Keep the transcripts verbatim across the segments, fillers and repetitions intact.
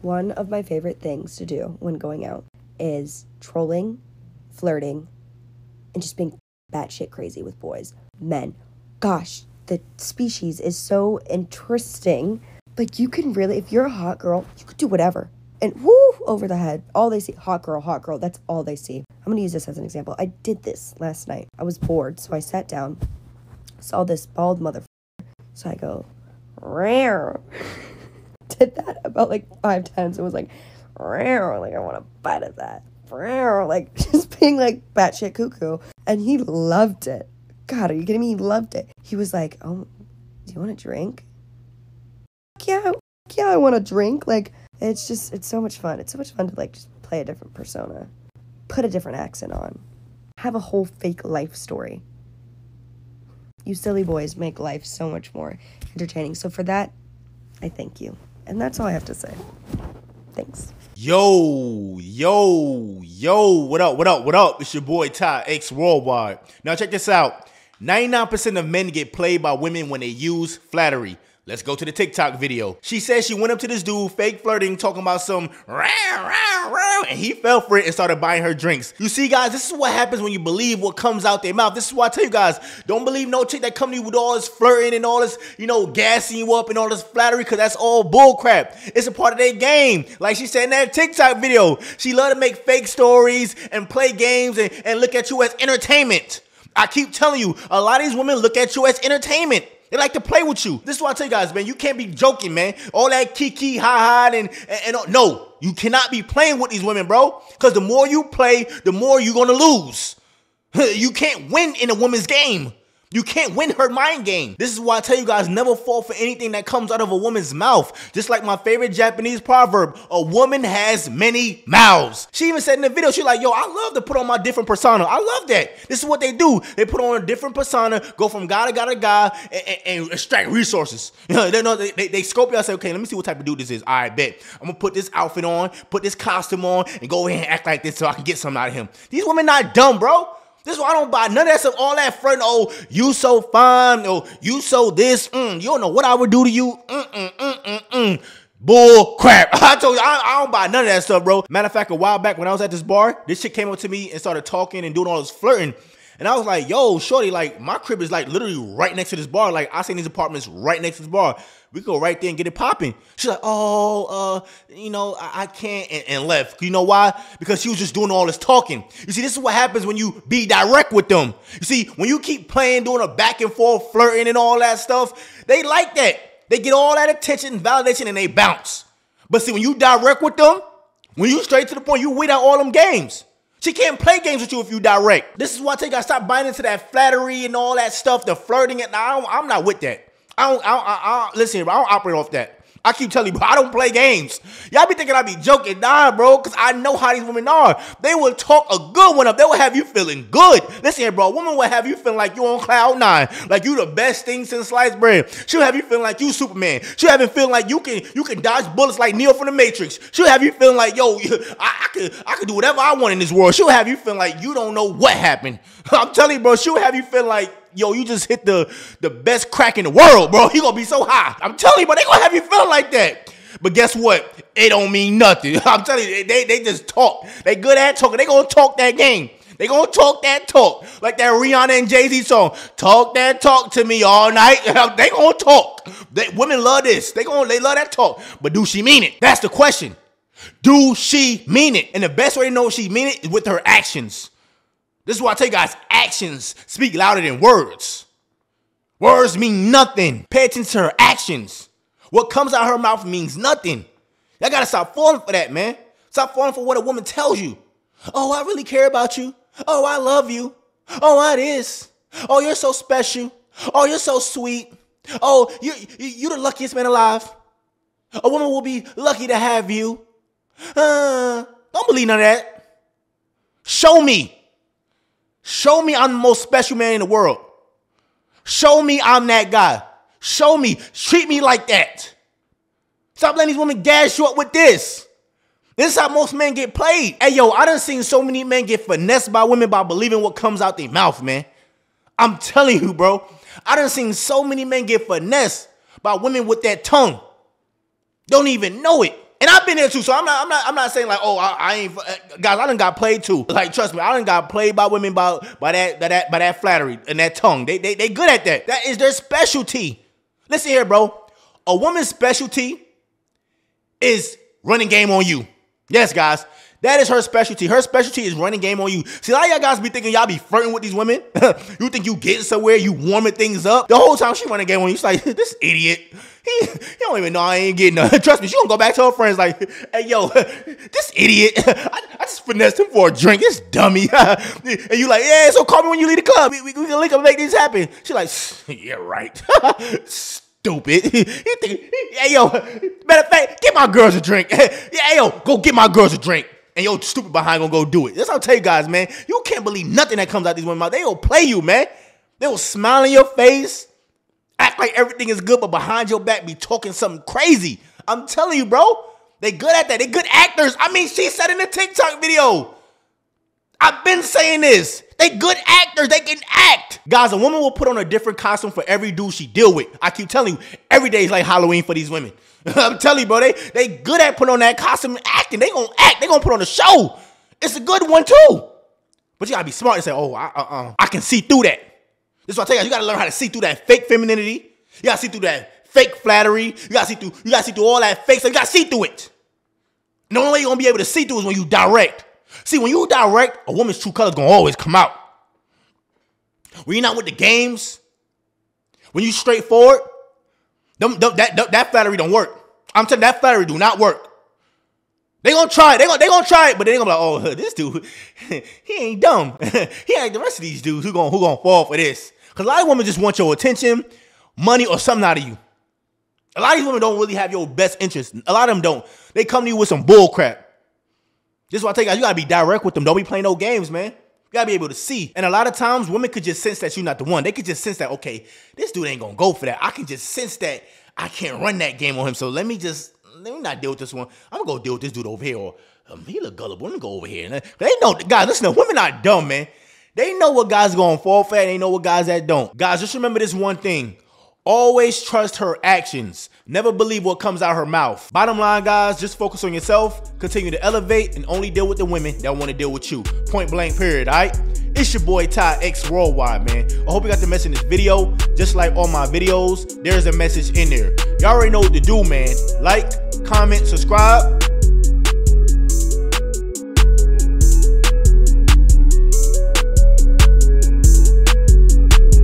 One of my favorite things to do when going out is trolling, flirting, and just being batshit crazy with boys. Men. Gosh, the species is so interesting. Like, you can really, if you're a hot girl, you could do whatever. And woo, over the head. All they see, hot girl, hot girl, that's all they see. I'm going to use this as an example. I did this last night. I was bored, so I sat down, saw this bald motherfucker, so I go, rare. Did that about like five times. It was like, rare, like I want a bite of that. Rare, like just being like batshit cuckoo. And he loved it. God, are you kidding me? He loved it. He was like, oh, do you want a drink? Yeah, yeah, I want a drink. Like, it's just, it's so much fun. It's so much fun to like just play a different persona, put a different accent on, have a whole fake life story. You silly boys make life so much more entertaining. So for that, I thank you. And that's all I have to say. Thanks. Yo, yo, yo, what up, what up, what up? It's your boy Ty X Worldwide. Now check this out. ninety-nine percent of men get played by women when they use flattery. Let's go to the TikTok video. She says she went up to this dude, fake flirting, talking about some rah, rah, rah, and he fell for it and started buying her drinks. You see, guys, this is what happens when you believe what comes out their mouth. This is why I tell you guys, don't believe no chick that come to you with all this flirting and all this, you know, gassing you up and all this flattery, because that's all bull crap. It's a part of their game. Like she said in that TikTok video, she love to make fake stories and play games and, and look at you as entertainment. I keep telling you, a lot of these women look at you as entertainment. They like to play with you. This is what I tell you guys, man. You can't be joking, man. All that kiki, ha-ha, and, and, and no. You cannot be playing with these women, bro. Because the more you play, the more you're going to lose. You can't win in a woman's game. You can't win her mind game. This is why I tell you guys, never fall for anything that comes out of a woman's mouth. Just like my favorite Japanese proverb, a woman has many mouths. She even said in the video, she's like, yo, I love to put on my different persona. I love that. This is what they do. They put on a different persona, go from guy to guy to guy, and, and, and extract resources. they, know, they, they, they scope you out and say, okay, let me see what type of dude this is. All right, bet. I'm going to put this outfit on, put this costume on, and go ahead and act like this so I can get something out of him. These women not dumb, bro. This is why I don't buy none of that stuff, all that friend, oh, you so fine, oh, you so this, mm, you don't know what I would do to you, mm, mm, mm, mm, mm. Bull crap. I told you, I, I don't buy none of that stuff, bro. Matter of fact, a while back when I was at this bar, this chick came up to me and started talking and doing all this flirting, and I was like, yo, shorty, like, my crib is, like, literally right next to this bar, like, I seen these apartments right next to this bar, we go right there and get it popping. She's like, oh, uh, you know, I, I can't, and, and left. You know why? Because she was just doing all this talking. You see, this is what happens when you be direct with them. You see, when you keep playing, doing a back and forth, flirting and all that stuff, they like that. They get all that attention, validation, and they bounce. But see, when you direct with them, when you straight to the point, you win out all them games. She can't play games with you if you direct. This is why I tell you guys, stop buying into that flattery and all that stuff, the flirting, and I don't, I'm not with that. I don't, I don't, I don't, listen, bro, I don't operate off that. I keep telling you, bro, I don't play games. Y'all be thinking I be joking. Nah, bro, because I know how these women are. They will talk a good one up. They will have you feeling good. Listen here, bro, a woman will have you feeling like you on cloud nine, like you the best thing since sliced bread. She'll have you feeling like you Superman. She'll have you feeling like you can you can dodge bullets like Neo from the Matrix. She'll have you feeling like, yo, I, I, could, I could do whatever I want in this world. She'll have you feeling like you don't know what happened. I'm telling you, bro, she'll have you feeling like, yo, you just hit the, the best crack in the world, bro. He gonna be so high. I'm telling you, but they gonna have you feeling like that. But guess what? It don't mean nothing. I'm telling you, they, they just talk. They good at talking. They gonna talk that game. They gonna talk that talk. Like that Rihanna and Jay-Z song. Talk that talk to me all night. They gonna talk. They, women love this. They gonna, they love that talk. But do she mean it? That's the question. Do she mean it? And the best way to know she mean it is with her actions. This is why I tell you guys, actions speak louder than words. Words mean nothing. Pay attention to her actions. What comes out of her mouth means nothing. Y'all gotta stop falling for that, man. Stop falling for what a woman tells you. Oh, I really care about you. Oh, I love you. Oh, I this. Oh, you're so special. Oh, you're so sweet. Oh, you, you, you're the luckiest man alive. A woman will be lucky to have you. Uh, don't believe none of that. Show me. Show me I'm the most special man in the world. Show me I'm that guy. Show me. Treat me like that. Stop letting these women gas you up with this. This is how most men get played. Hey, yo, I done seen so many men get finessed by women by believing what comes out their mouth, man. I'm telling you, bro. I done seen so many men get finessed by women with that tongue. Don't even know it. And I've been there too, so I'm not, I'm not, I'm not saying like, oh, I, I ain't, guys, I done got played too. Like, trust me, I done got played by women by, by that, by that, by that flattery and that tongue. They, they, they good at that. That is their specialty. Listen here, bro. A woman's specialty is running game on you. Yes, guys. That is her specialty. Her specialty is running game on you. See, a lot of y'all guys be thinking y'all be flirting with these women. You think you getting somewhere, you warming things up. The whole time she running game on you, she's like, this idiot. He, he don't even know I ain't getting nothing. Trust me, she gonna go back to her friends like, hey, yo, this idiot. I, I just finessed him for a drink. This dummy. And you like, yeah, so call me when you leave the club. We, we, we can link up and make this happen. She like, yeah, right. Stupid. You think, hey, yo, matter of fact, get my girls a drink. Yeah, yo, go get my girls a drink. And your stupid behind gonna go do it. That's what I'll tell you guys, man. You can't believe nothing that comes out these women's mouth. They will play you, man. They will smile in your face, act like everything is good, but behind your back be talking something crazy. I'm telling you, bro. They good at that. They good actors. I mean, she said in the TikTok video. I've been saying this. They good actors. They can act. Guys, a woman will put on a different costume for every dude she deal with. I keep telling you, every day is like Halloween for these women. I'm telling you, bro, they, they good at putting on that costume and acting. They gonna act. They gonna put on a show. It's a good one, too. But you gotta be smart and say, oh, I, uh-uh. I can see through that. This is what I tell you. You gotta learn how to see through that fake femininity. You gotta see through that fake flattery. You gotta see through, you gotta see through all that fake stuff. You gotta see through it. And the only way you're gonna be able to see through is when you direct. See, when you direct, a woman's true color's gonna always come out. When you're not with the games, when you straightforward, them, them, that, that, that flattery don't work. I'm telling you, that flattery do not work. They gonna try it. They gonna, they gonna try it, but they gonna be like, oh, this dude, he ain't dumb. He ain't the rest of these dudes who gonna, who gonna fall for this. Because a lot of women just want your attention, money, or something out of you. A lot of these women don't really have your best interest. A lot of them don't. They come to you with some bull crap. This is what I tell you guys, you gotta be direct with them. Don't be playing no games, man. You gotta be able to see. And a lot of times, women could just sense that you're not the one. They could just sense that, okay, this dude ain't gonna go for that. I can just sense that I can't run that game on him. So let me just, let me not deal with this one. I'm gonna go deal with this dude over here. Or, um, he look gullible, let me go over here. They know, guys, listen, women are dumb, man. They know what guys gonna fall for, and they know what guys that don't. Guys, just remember this one thing. Always trust her actions. Never believe what comes out her mouth. Bottom line, guys, just focus on yourself, continue to elevate, and only deal with the women that want to deal with you. Point blank, period, all right? It's your boy, Ty X Worldwide, man. I hope you got the message in this video. Just like all my videos, there's a message in there. Y'all already know what to do, man. Like, comment, subscribe.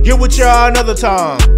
Get with y'all another time.